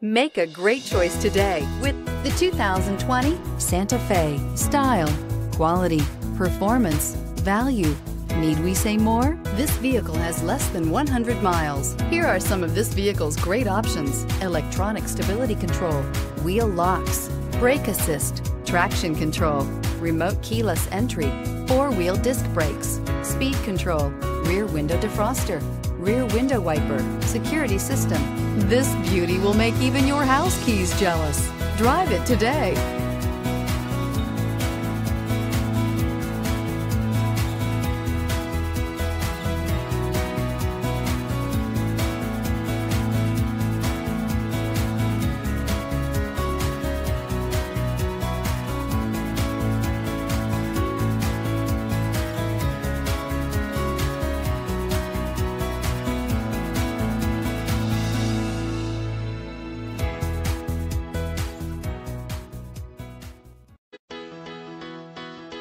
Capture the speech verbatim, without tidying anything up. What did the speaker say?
Make a great choice today with the two thousand twenty Santa Fe. Style, quality, performance, value. Need we say more? This vehicle has less than one hundred miles. Here are some of this vehicle's great options: electronic stability control, wheel locks, brake assist, traction control, remote keyless entry, four-wheel disc brakes, speed control, rear window defroster, rear window wiper, security system. This beauty will make even your house keys jealous. Drive it today.